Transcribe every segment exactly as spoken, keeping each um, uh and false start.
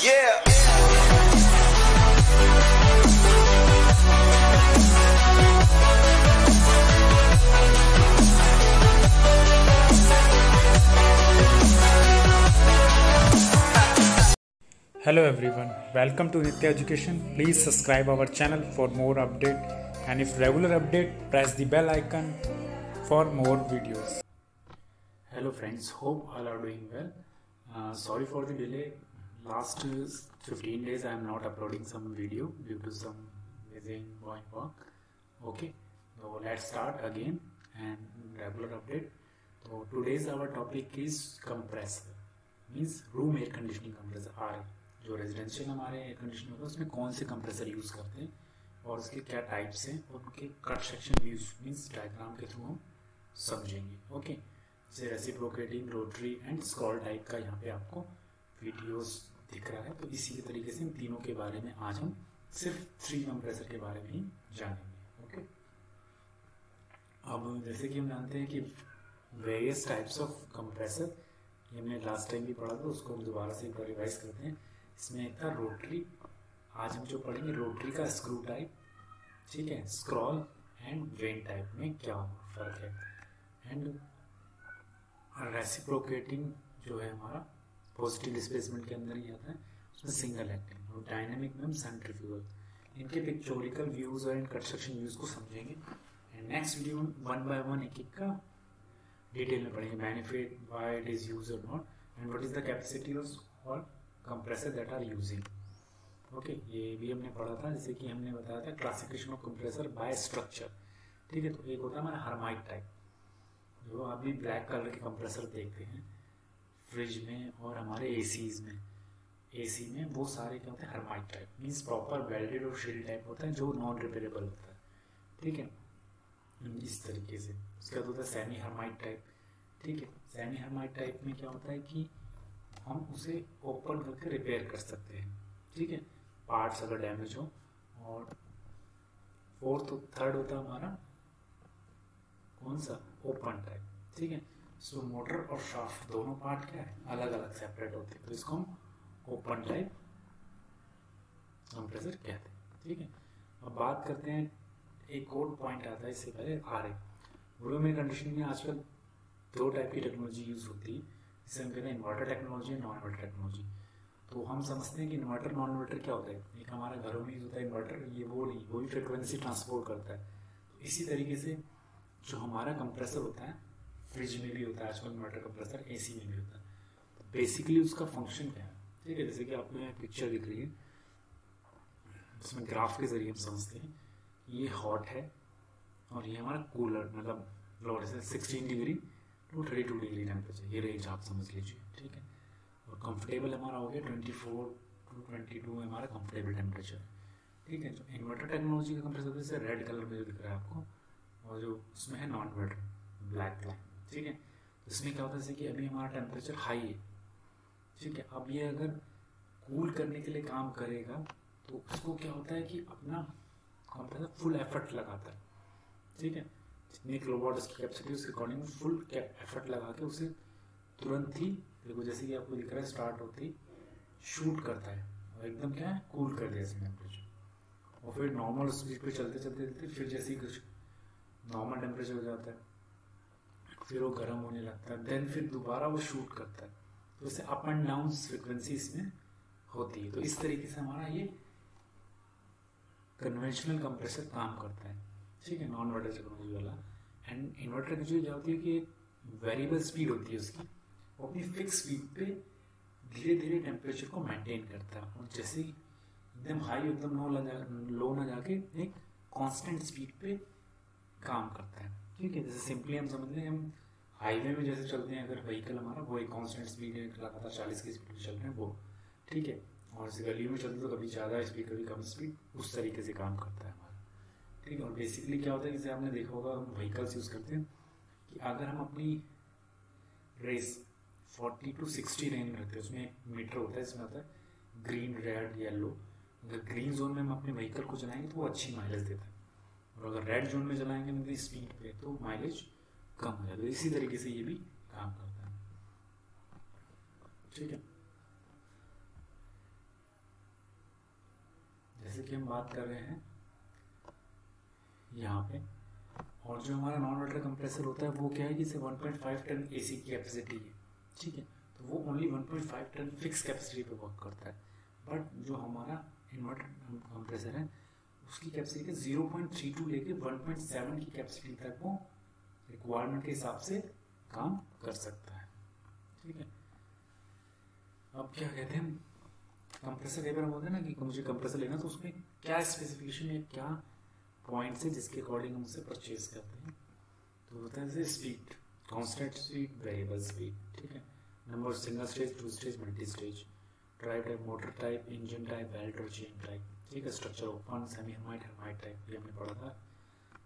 Yeah. Hello everyone, welcome to Nitya Education. Please subscribe our channel for more update and if regular update press the bell icon for more videos. Hello friends, hope all are doing well. Uh, sorry for the delay. Last fifteen days I am not uploading some video due to some busy going work. Okay, so let's start again and regular update. So today's our topic is compressor, means room air conditioning compressor R F. जो residential हमारे air conditioner होता है उसमें कौन से compressor use करते हैं और उसके क्या टाइप्स हैं और उनके cut section views means diagram के थ्रू हम समझेंगे. ओके, जैसे reciprocating, rotary and scroll type का यहाँ पे आपको वीडियोस दिख रहा है. तो इसी के तरीके से इन तीनों के बारे में आज हम सिर्फ थ्री कंप्रेसर के बारे में ही जानेंगे. ओके, अब जैसे कि हम जानते हैं कि वेरियस टाइप्स ऑफ कंप्रेसर, ये हमने लास्ट टाइम भी पढ़ा था, उसको हम दोबारा से रिवाइज करते हैं. इसमें एक था रोटरी, आज हम जो पढ़ेंगे रोटरी का स्क्रू टाइप, ठीक है, स्क्रॉल एंड वेन टाइप में क्या फ़र्क है, एंड रेसिप्रोकेटिंग जो है हमारा पॉजिटिव डिस्प्लेसमेंट के अंदर ही आता है, उसमें सिंगल एक्टिंग और डायनेमिक में हम सेंट्रीफ्यूगल. इनके पिक्चोरिकल व्यूज और एंड कंस्ट्रक्शन व्यूज को समझेंगे एंड नेक्स्ट वीडियो में वन बाय वन एक एक का डिटेल में पढ़ेंगे. Benefit, why it is use और not and what is the capacity और compressor that are using. Okay, ये भी हमने पढ़ा था. जैसे कि हमने बताया था classification of compressor by structure, ठीक है. तो एक होता है हमारा हर्माइट टाइप, जो आप भी ब्लैक कलर के कंप्रेसर देखते हैं फ्रिज में और हमारे एसीज में. एसी में वो सारे क्या होते हैं, hermetic type means proper welded और शील्ड टाइप होता है जो नॉन रिपेरेबल होता है, ठीक है, इस तरीके से. उसके बाद होता है सेमी हर्माइट टाइप, ठीक है. सेमी हर्माइट टाइप में क्या होता है कि हम उसे ओपन करके रिपेयर कर सकते हैं, ठीक है, पार्ट्स अगर डैमेज हो. और फोर्थ थर्ड होता है हमारा कौन सा, ओपन टाइप, ठीक है. सो मोटर और शाफ्ट दोनों पार्ट क्या है, अलग अलग सेपरेट होते हैं, तो इसको हम ओपन टाइप कंप्रेसर कहते हैं, ठीक है. अब बात करते हैं, एक और पॉइंट आता है इससे पहले R F. Room air conditioning में आजकल दो टाइप की टेक्नोलॉजी यूज होती है, जिसे हम कहते हैं inverter technology non inverter technology. तो हम समझते हैं कि इन्वर्टर नॉन इन्वर्टर क्या होता है. एक हमारा घरों में यूज होता है इन्वर्टर, ये वो नहीं, वो भी फ्रिक्वेंसी ट्रांसपोर्ट करता है. तो इसी तरीके से जो हमारा कंप्रेसर होता है फ्रिज में भी होता है आजकल इन्वर्टर कंप्रेसर, एसी में भी होता है. तो बेसिकली उसका फंक्शन क्या है, ठीक है. जैसे कि आपको यहाँ पिक्चर दिख रही है, इसमें ग्राफ के जरिए हम समझते हैं ये हॉट है और ये हमारा कूलर, मतलब लोअर है sixteen degree to thirty two degree temperature, ये रेंज आप समझ लीजिए, ठीक है. और कंफर्टेबल हमारा हो गया twenty four to twenty two हमारा कंफर्टेबल टेम्परेचर, ठीक है. जो इन्वर्टर टेक्नोलॉजी का कंप्रेसर होता है, जैसे रेड कलर में जो दिख रहा है आपको, और जो उसमें है नॉन इन्वर्टर ब्लैक लाइन, ठीक है. तो इसमें क्या होता है, जैसे कि अभी हमारा टेम्परेचर हाई है, ठीक है. अब ये अगर कूल करने के लिए काम करेगा तो उसको क्या होता है कि अपना कंप्रेसर फुल एफर्ट लगाता है, ठीक है. जितने किलोवाट उसकी कैपेसिटी उसके अकॉर्डिंग फुल एफर्ट लगा के उसे तुरंत ही, देखो जैसे कि आपको दिख रहा है स्टार्ट होते ही शूट करता है और एकदम क्या है, कूल कर दिया इसमें टेम्परेचर. और फिर नॉर्मल स्पीड पे चलते चलते चलते फिर जैसे ही नॉर्मल टेम्परेचर हो जाता है फिर वो गर्म होने लगता है, देन फिर दोबारा वो शूट करता है. तो उससे अप एंड डाउन फ्रिक्वेंसी इसमें होती है. तो इस तरीके से हमारा ये कन्वेंशनल कंप्रेसर काम करता है, ठीक है, नॉन इन्वर्टर टेक्नोलॉजी वाला. एंड इन्वर्टर टेक्नोलॉजी क्या होती है कि एक वेरिएबल स्पीड होती है उसकी, वो अपनी फिक्स स्पीड पे धीरे धीरे टेम्परेचर को मेंटेन करता है और जैसे ही एकदम हाई एकदम लो ना लो ना जाके एक कांस्टेंट स्पीड पे काम करता है, ठीक है. जैसे सिंपली हम समझ लें, हम हाईवे में जैसे चलते हैं अगर व्हीकल हमारा, वो एक कॉन्स्टेंट स्पीड लगातार चालीस की स्पीड में चल रहे हैं वो, ठीक है. और इस गली में चलते तो कभी ज़्यादा स्पीड कभी कम स्पीड, उस तरीके से काम करता है हमारा, ठीक है. और बेसिकली क्या होता है, जैसे आपने देखा होगा हम व्हीकल्स यूज़ करते हैं कि अगर हम अपनी रेस चालीस टू साठ रेंज में रखते हैं, उसमें एक मीटर होता है, इसमें होता है ग्रीन, रेड, येलो. अगर ग्रीन जोन में हम अपने व्हीकल को चलाएंगे तो वो अच्छी माइलेज देता है, और अगर रेड जोन में चलाएंगे मतलब स्पीड पे तो माइलेज कम हो जाता है. इसी तरीके से ये भी काम करता है, ठीक है. जैसे कि हम बात कर रहे हैं यहाँ पे। और जो हमारा नॉन वाटर कंप्रेसर होता है वो क्या है कि इसे one point five ton AC की कैपेसिटी है, ठीक है, तो वो only one point five ton fix capacity पे वर्क करता है। बट जो हमारा इन्वर्टर कंप्रेसर है उसकी capacity zero point three to लेके वन पॉइंट सेवन की कैपेसिटी तक वो रिक्वायरमेंट के हिसाब से काम कर सकता है, ठीक है। अब क्या कहते हैं कंप्रेसर, कई बार बोलते हैं ना कि मुझे कंप्रेसर लेना, तो उसमें क्या स्पेसिफिकेशन है, क्या पॉइंट्स है जिसके अकॉर्डिंग हम उसे परचेज करते हैं। तो होता है speed, constant speed, variable speed, ठीक है, number, single stage, two stage, multi stage, drive type, motor type, engine type, belt और चेन टाइप, ठीक है, structure open, semi hermetic, hermetic type, ये हमने पढ़ा था,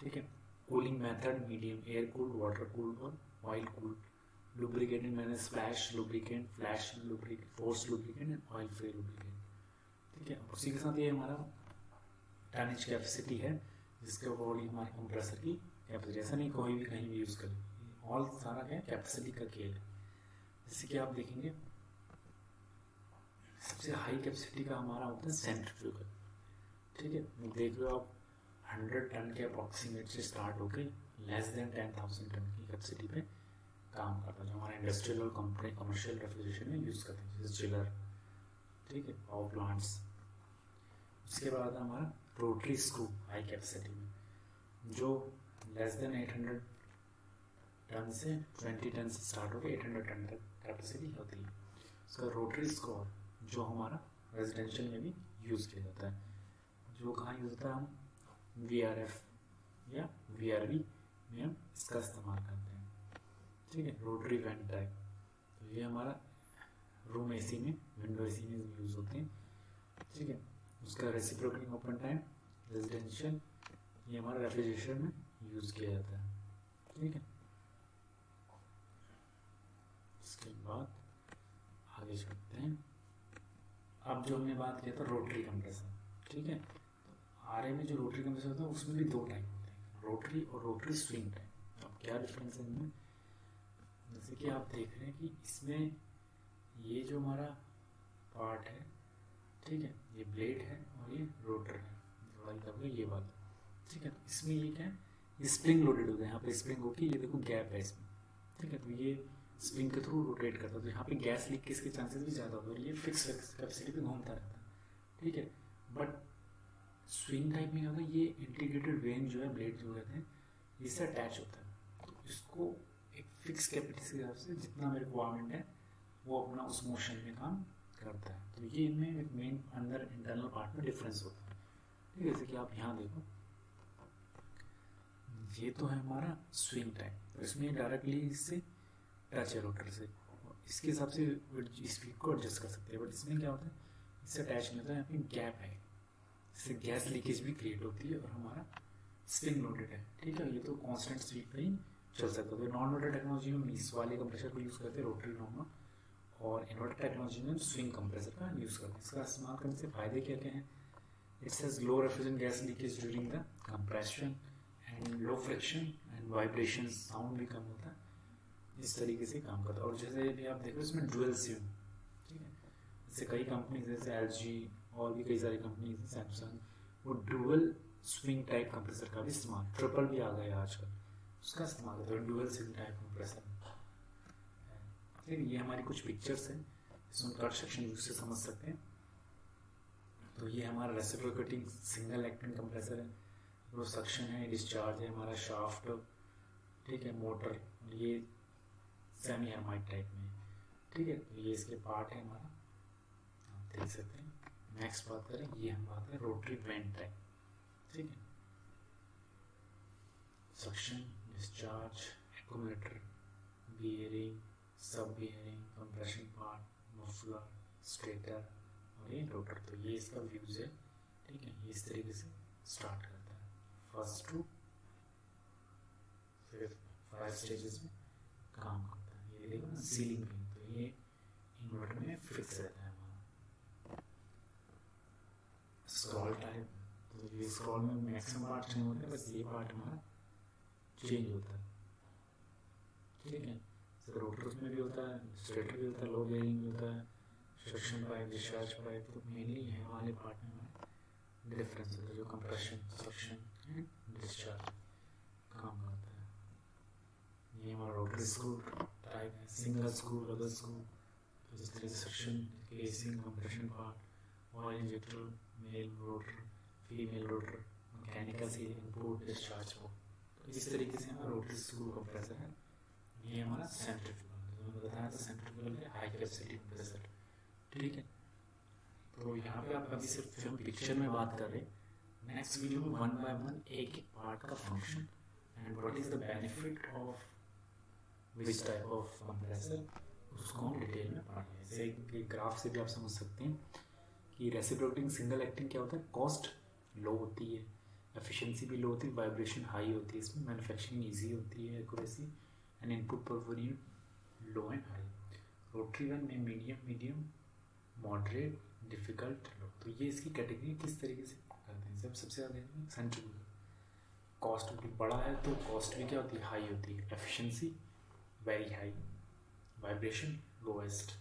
ठीक है, cooling method, medium, air cooled, water cooled और ऑयल कूल्ड, लुब्रिकेटिंग मैंने splash lubricant, flash lubricant, force lubricant and oil free lubricant, ठीक है। उसी के साथ ये हमारा टनेज कैपेसिटी है जिसके अकॉर्डिंग हमारे कंप्रेसर की कैपेसिटी, ऐसा नहीं कोई भी कहीं भी यूज़ कर, ऑल सारा क्या कैपेसिटी का खेल है। जैसे कि आप देखेंगे सबसे हाई कैपेसिटी का हमारा होता है सेंट्रीफ्यूगल, ठीक है, देख लो आप हंड्रेड टन के अप्रॉक्सीमेट से स्टार्ट होके less than ten thousand ton की कैपेसिटी पे काम करता है, जो हमारा इंडस्ट्रियल और कमर्शियल रेफ्रिजरेशन में यूज़ करते हैं, जैसे चिलर, ठीक है, पावर प्लांट्स। उसके बाद हमारा रोटरी स्क्रू हाई कैपेसिटी में, जो less than eight hundred ton से ट्वेंटी टन से स्टार्ट होकर एट हंड्रेड टन तक कैपेसिटी होती है। उसका रोटरी स्क्रू जो हमारा रेजिडेंशियल में भी यूज़ किया जाता है, जो कहाँ यूज़ होता है, हम वी आर एफ या वी आर वी में हम इसका इस्तेमाल करते हैं, ठीक है, रोटरी वेंट टाइप, तो ये हमारा रूम एसी में, विंडो एसी में यूज़ होते हैं, ठीक है। उसका रेसिप्रोकेटिंग ओपन टाइप रेजिडेंशियल, ये हमारा रेफ्रिजरेशन में यूज़ किया जाता है, ठीक है। इसके बाद आगे चलते हैं, अब जो हमने बात किया था रोटरी कंप्रेसर, ठीक है, आर ए में जो रोटरी कंप्रेसर होता है उसमें भी दो टाइप होते हैं, रोटरी और रोटरी स्विंग टाइप। अब क्या डिफरेंस है इनमें, जैसे कि आप देख रहे हैं कि इसमें ये जो हमारा पार्ट है, ठीक है, ये ब्लेड है और ये रोटर है, थोड़ा ये बात, ठीक है, इसमें ये क्या है, स्प्रिंग लोडेड होता है, यहाँ पे स्प्रिंग होगी, ये देखो गैप है इसमें, ठीक है, तो ये स्प्रिंग के थ्रू रोटेट करता है, तो यहाँ पे गैस लीक के इसके चांसेस भी ज़्यादा होते हैं, और ये फिक्स कैपेसिटी पे घूमता रहता है, ठीक है। बट स्विंग टाइप में क्या होता है, ये इंटीग्रेटेड वेन जो है, ब्लेड जो कहते हैं, इससे अटैच होता है, तो इसको एक फिक्स कैपेसिटी के हिसाब से जितना मेरे रिक्वायरमेंट है वो अपना उस मोशन में काम करता है, तो ये इनमें एक मेन अंदर इंटरनल पार्ट में डिफरेंस होता है, ठीक है। जैसे कि आप यहाँ देखो, ये तो है हमारा स्विंग टाइप, इसमें डायरेक्टली इससे टच है रोटर से, इसके हिसाब से स्पीड को एडजस्ट कर सकते हैं। बट इसमें क्या होता है, इससे अटैच नहीं होता है, यहाँ पे गैप है, इससे गैस लीकेज भी क्रिएट होती है, और हमारा स्प्रिंग लोडेड है, ठीक है, ये तो कांस्टेंट स्पीड पे ही चल सकता है। नॉन इन्वर्टर टेक्नोलॉजी में इस वाले कंप्रेसर को यूज़ करते हैं, रोटरी नॉर्मल, और इन्वर्टर टेक्नोलॉजी में स्विंग कंप्रेसर का यूज़ करते हैं। इसका इस्तेमाल करने से फ़ायदे क्या क्या हैं, it's has low refrigerant gas leakage during the compression and low friction and vibration, sound भी कम होता है, इस तरीके से काम करता है। और जैसे भी आप देखो इसमें डुअल सिम, ठीक है, जैसे कई कंपनीज जैसे एल जी और भी कई सारी कंपनीज हैं, सैमसंग, वो डुअल स्विंग टाइप कंप्रेसर का भी इस्तेमाल, ट्रिपल भी आ गया है आजकल, उसका इस्तेमाल होता है डुअल स्विंग टाइप कंप्रेसर। ठीक है, ये हमारी कुछ पिक्चर्स हैं, इसमें कंस्ट्रक्शन यूज से समझ सकते हैं। तो ये हमारा रेसिप्रोकेटिंग सिंगल एक्टिंग कंप्रेसर है, वो सक्शन है, डिस्चार्ज है, हमारा शाफ्ट, ठीक है, मोटर, ये सेमी हर्माइट टाइप में, ठीक है, तो ये इसके पार्ट है हमारा, आप देख सकते हैं। नेक्स्ट बात करें, ये हम बात करें रोटरी वेंट टाइप, ठीक है, suction, discharge, accumulator, bearing, sub bearing, compression part, muffler, stator और ये रोटर, तो ये इसका व्यूज है, ठीक है, ये इस तरीके से स्टार्ट करता है first to fifth five stages में काम करता है। ये देखो ना सीलिंग में, तो ये इन्वर्टर में फिक्स रहता है। स्क्रॉल टाइप, तो ये स्क्रॉल में मैक्सिमम पार्ट नहीं होता है, बस ये पार्ट हमारा चेंज होता है, ठीक है। तो रोटर्स में भी होता है, स्टेटर भी होता है, लो बेयरिंग भी होता है, सक्शन पाइप, डिस्चार्ज पाइप, तो मेनली है वाले पार्ट में हमारा है डिफरेंस जो कंप्रेशन सक्शन एंड डिस्चार्ज काम करता है। ये हमारा रोटरी स्क्रू टाइप है, सिंगल स्क्रू रबर स्क्रू तो जिस तरह से suction casing compression part oil injector male rotor female rotor mechanical से इनपुट डिस्चार्ज हो तो इस तरीके से हमारा रोटरी स्क्रू कंप्रेसर है। ये हमारा सेंट्रीफ्यूगल जो बताया था सेंट्रीफ्यूगल है हाई कैपेसिटी कंप्रेसर ठीक है। तो यहाँ पे आप अभी सिर्फ हम पिक्चर में बात कर रहे हैं, नेक्स्ट वीडियो में वन बाय वन एक एक पार्ट का function and what is the benefit of which type of compressor उसको हम डिटेल में पढ़ेंगे। जैसे ग्राफ से भी आप समझ सकते हैं कि रेसिप्रोकेटिंग सिंगल एक्टिंग क्या होता है, कॉस्ट लो होती है, एफिशिएंसी भी लो होती है, वाइब्रेशन हाई होती है, इसमें मैन्युफैक्चरिंग इजी होती है, accuracy and input per unit low and high. Rotary gun में medium medium moderate difficult low तो ये इसकी कैटेगरी किस तरीके से करते हैं। सब सबसे ज़्यादा सेंट्रीफ्यूगल कॉस्ट भी बड़ा है तो कॉस्ट भी क्या होती है हाई होती है, efficiency very high, vibration lowest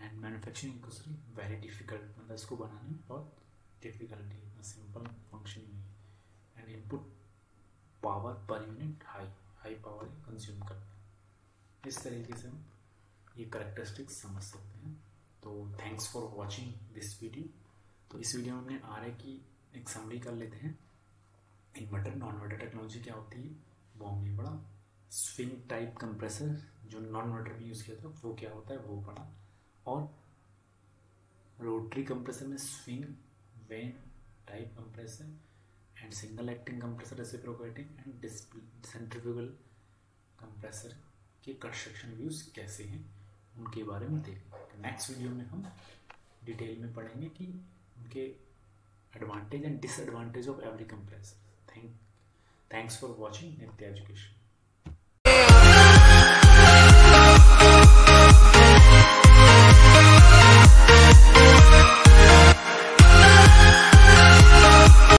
and manufacturing industry very difficult मतलब इसको बनाने में बहुत डिफिकल्टी इतना सिंपल फंक्शन नहीं है and input power per unit high high power consume करता है। इस तरीके से हम ये करैक्टरिस्टिक्स समझ सकते हैं। तो thanks for watching this video. तो इस वीडियो में हमने आर ए की एक समरी कर लेते हैं। इन्वर्टर नॉन इन्वर्टर टेक्नोलॉजी क्या होती है, बॉम्बे बड़ा स्विंग टाइप कंप्रेसर जो नॉन इन्वर्टर में यूज़ किया था वो क्या होता है वो पड़ा, और रोटरी कंप्रेसर में swing vane type compressor and single acting compressor reciprocating and display centrifugal compressor के कंस्ट्रक्शन व्यूज कैसे हैं उनके बारे में देखेंगे। नेक्स्ट वीडियो में हम डिटेल में पढ़ेंगे कि उनके advantage and disadvantage of every compressor. Thank thanks for watching Nitya education.